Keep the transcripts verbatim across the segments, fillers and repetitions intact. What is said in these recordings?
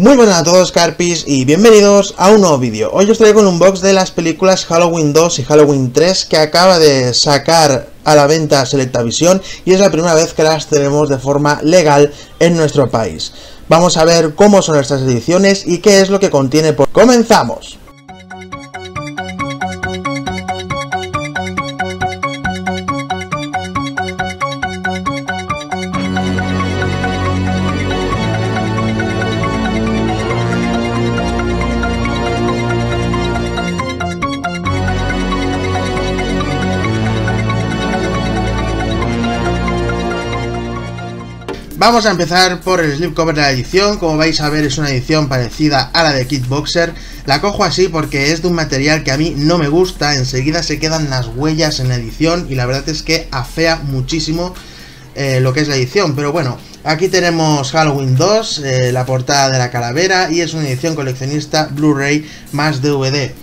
Muy buenas a todos, carpis, y bienvenidos a un nuevo vídeo. Hoy os traigo un unbox de las películas Halloween dos y Halloween tres que acaba de sacar a la venta SelectaVision, y es la primera vez que las tenemos de forma legal en nuestro país. Vamos a ver cómo son estas ediciones y qué es lo que contiene. Por... ¡Comenzamos! Vamos a empezar por el slipcover de la edición. Como vais a ver, es una edición parecida a la de Kid Boxer. La cojo así porque es de un material que a mí no me gusta. Enseguida se quedan las huellas en la edición y la verdad es que afea muchísimo eh, lo que es la edición. Pero bueno, aquí tenemos Halloween dos, eh, la portada de la calavera, y es una edición coleccionista Blu-ray más D V D.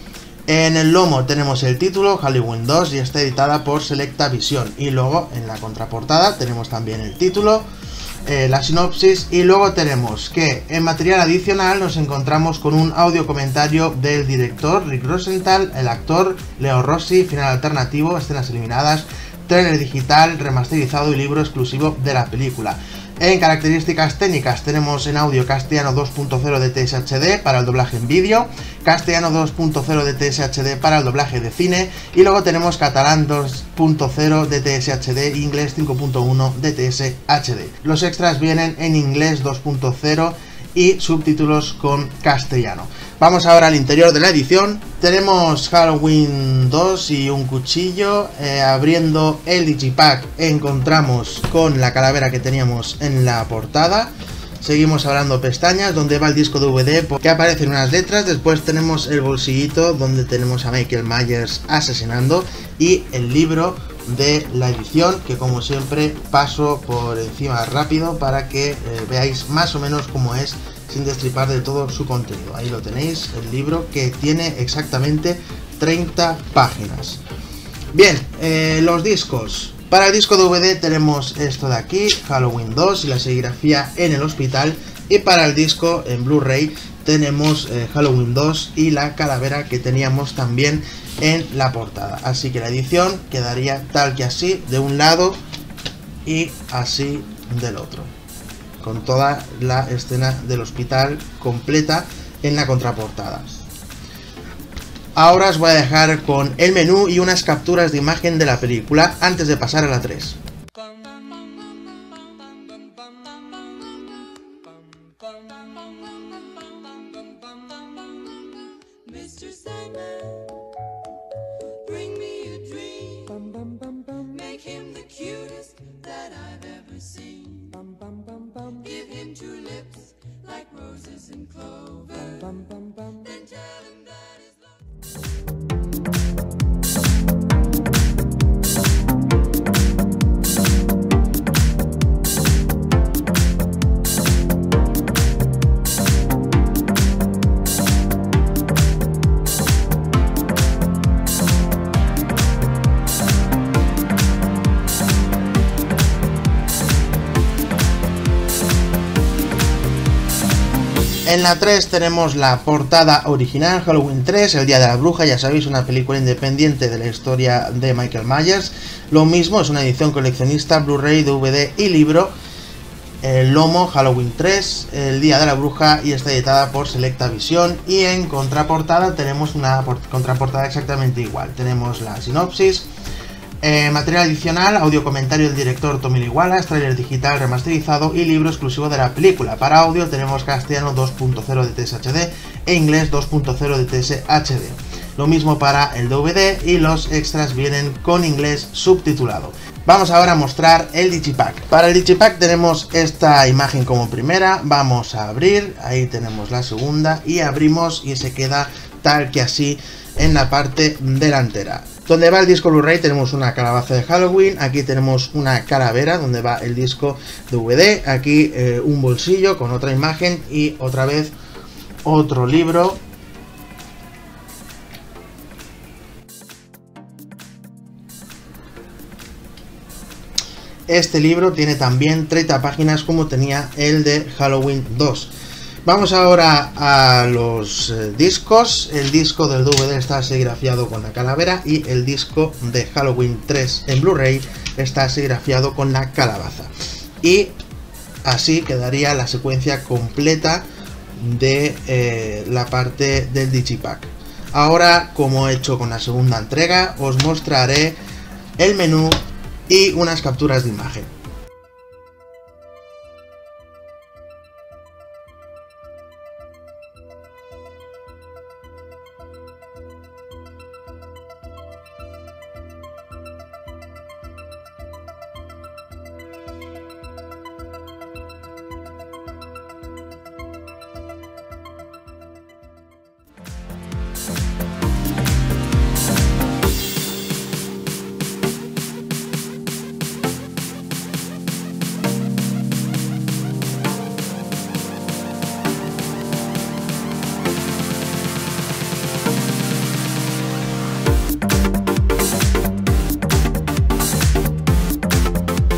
En el lomo tenemos el título, Halloween dos, y está editada por SelectaVision. Y luego en la contraportada tenemos también el título, Eh, la sinopsis, y luego tenemos que en material adicional nos encontramos con un audio comentario del director Rick Rosenthal, el actor Leo Rossi, final alternativo, escenas eliminadas, trailer digital remasterizado y libro exclusivo de la película. En características técnicas tenemos en audio castellano dos punto cero de T S H D para el doblaje en vídeo, castellano dos punto cero de T S H D para el doblaje de cine, y luego tenemos catalán dos punto cero de T S H D, inglés cinco punto uno de T S H D. Los extras vienen en inglés dos punto cero y subtítulos con castellano. Vamos ahora al interior de la edición. Tenemos Halloween dos y un cuchillo. Eh, abriendo el Digipack encontramos con la calavera que teníamos en la portada. Seguimos abriendo pestañas donde va el disco D V D, porque aparecen unas letras. Después tenemos el bolsillito donde tenemos a Michael Myers asesinando, y el libro de la edición, que como siempre paso por encima rápido para que eh, veáis más o menos cómo es, sin destripar de todo su contenido. Ahí lo tenéis, el libro, que tiene exactamente treinta páginas. Bien, eh, los discos. Para el disco D V D tenemos esto de aquí, Halloween dos y la serigrafía en el hospital. Y para el disco en Blu-ray tenemos eh, Halloween dos y la calavera que teníamos también en la portada. Así que la edición quedaría tal que así, de un lado y así del otro, con toda la escena del hospital completa en la contraportada. Ahora os voy a dejar con el menú y unas capturas de imagen de la película antes de pasar a la tres. En la tres tenemos la portada original, Halloween tres, El Día de la Bruja, ya sabéis, una película independiente de la historia de Michael Myers. Lo mismo, es una edición coleccionista, Blu-ray, D V D y libro. El lomo, Halloween tres, El Día de la Bruja, y está editada por SelectaVision. Y en contraportada tenemos una contraportada exactamente igual. Tenemos la sinopsis, Eh, material adicional, audio comentario del director Tommy Leguala, trailer digital remasterizado y libro exclusivo de la película. Para audio tenemos castellano dos punto cero de T S H D e inglés dos punto cero de T S H D. Lo mismo para el D V D, y los extras vienen con inglés subtitulado. Vamos ahora a mostrar el Digipack. Para el Digipack tenemos esta imagen como primera. Vamos a abrir, ahí tenemos la segunda, y abrimos y se queda tal que así en la parte delantera. Donde va el disco Blu-ray tenemos una calabaza de Halloween, aquí tenemos una calavera donde va el disco D V D, aquí eh, un bolsillo con otra imagen y otra vez otro libro. Este libro tiene también treinta páginas como tenía el de Halloween dos. Vamos ahora a los eh, discos. El disco del D V D está serigrafiado con la calavera y el disco de Halloween tres en Blu-ray está serigrafiado con la calabaza. Y así quedaría la secuencia completa de eh, la parte del Digipack. Ahora, como he hecho con la segunda entrega, os mostraré el menú y unas capturas de imagen.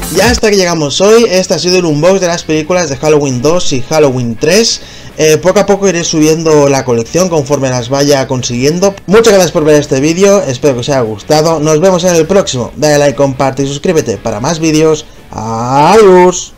Y hasta que llegamos hoy, este ha sido el unbox de las películas de Halloween dos y Halloween tres. Eh, poco a poco iré subiendo la colección conforme las vaya consiguiendo. Muchas gracias por ver este vídeo, espero que os haya gustado. Nos vemos en el próximo. Dale like, comparte y suscríbete para más vídeos. Adiós.